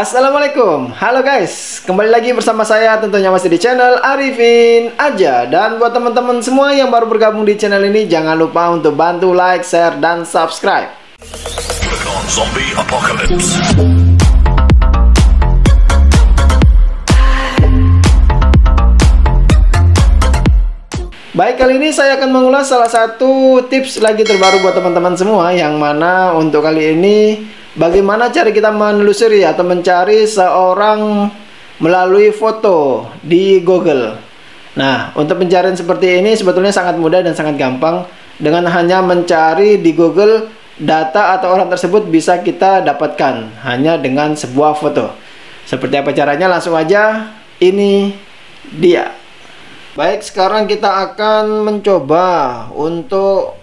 Assalamualaikum, halo guys, kembali lagi bersama saya tentunya masih di channel Arifin Aja. Dan buat teman-teman semua yang baru bergabung di channel ini, jangan lupa untuk bantu like, share, dan subscribe. Baik, kali ini saya akan mengulas salah satu tips lagi terbaru buat teman-teman semua, yang mana untuk kali ini bagaimana cara kita menelusuri atau mencari seorang melalui foto di Google. Nah, untuk pencarian seperti ini sebetulnya sangat mudah dan sangat gampang. Dengan hanya mencari di Google, data atau orang tersebut bisa kita dapatkan hanya dengan sebuah foto. Seperti apa caranya? Langsung aja, ini dia. Baik, sekarang kita akan mencoba untuk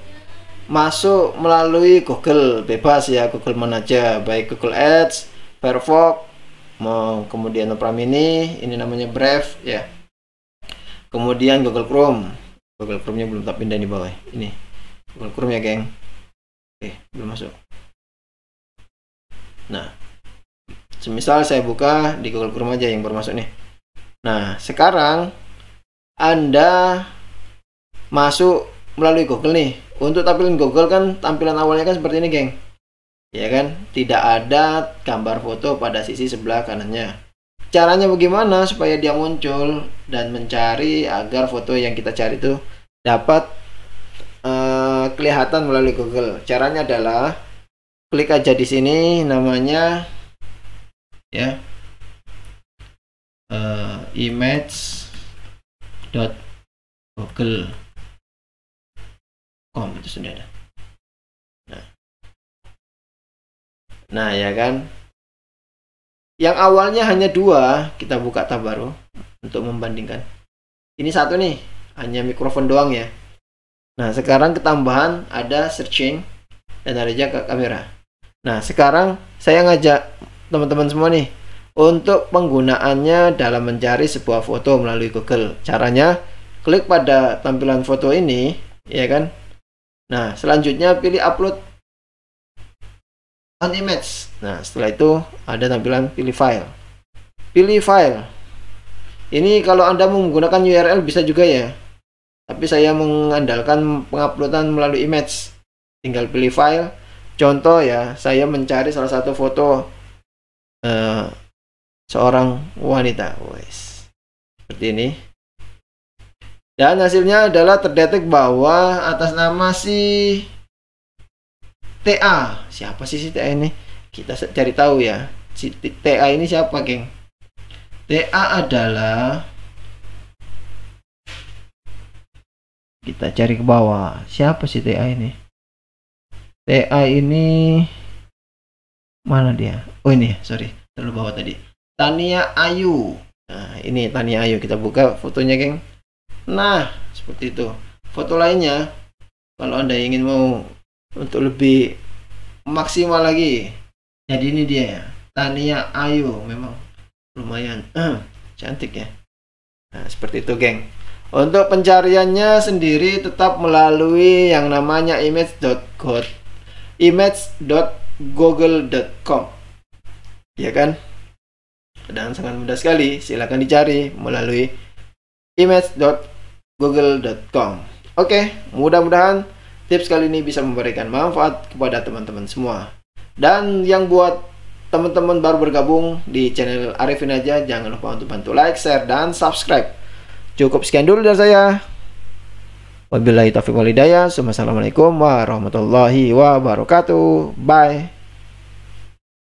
masuk melalui Google, bebas ya, Google mana aja, baik Google Ads, Firefox, kemudian Opera Mini, ini namanya Brave ya. Kemudian Google Chrome. Google Chrome-nya belum tak pindah di bawah. Ini Google Chrome ya, geng. Oke, belum masuk. Nah, semisal saya buka di Google Chrome aja yang bermasuk nih. Nah, sekarang Anda masuk melalui Google nih. Untuk tampilan Google kan, tampilan awalnya kan seperti ini, geng. Ya kan? Tidak ada gambar foto pada sisi sebelah kanannya. Caranya bagaimana supaya dia muncul dan mencari agar foto yang kita cari itu dapat kelihatan melalui Google? Caranya adalah klik aja di sini, namanya ya image.google.com itu sudah ada. Nah, ya kan, yang awalnya hanya dua, kita buka tab baru untuk membandingkan. Ini satu nih, hanya mikrofon doang ya. Nah, sekarang ketambahan ada searching dan ada jaga kamera. Nah, sekarang saya ngajak teman-teman semua nih untuk penggunaannya dalam mencari sebuah foto melalui Google. Caranya klik pada tampilan foto ini, ya kan. Nah, selanjutnya pilih upload an image. Nah, setelah itu ada tampilan pilih file. Pilih file. Ini kalau Anda menggunakan URL bisa juga ya. Tapi saya mengandalkan penguploadan melalui image. Tinggal pilih file. Contoh ya, saya mencari salah satu foto seorang wanita. Wes. Seperti ini. Dan hasilnya adalah terdetek bahwa atas nama si TA. Siapa sih si TA ini? Kita cari tahu ya. Si TA ini siapa, geng? TA adalah, kita cari ke bawah. Siapa si TA ini? TA ini mana dia? Oh, ini, sorry, terlalu bawah tadi. Tania Ayu. Nah, ini Tania Ayu. Kita buka fotonya, geng. Nah, seperti itu. Foto lainnya, kalau Anda ingin mau untuk lebih maksimal lagi. Jadi ini dia ya, Tania Ayu, memang lumayan cantik ya. Nah, seperti itu, geng. Untuk pencariannya sendiri tetap melalui yang namanya image.google.com. Ya kan? Dan sangat mudah sekali, silakan dicari melalui image.google.com. Oke, mudah-mudahan tips kali ini bisa memberikan manfaat kepada teman-teman semua. Dan yang buat teman-teman baru bergabung di channel Arifin Aja, jangan lupa untuk bantu like, share, dan subscribe. Cukup sekian dulu dari saya. Wabillahi taufiq wal hidayah. Assalamualaikum warahmatullahi wabarakatuh. Bye.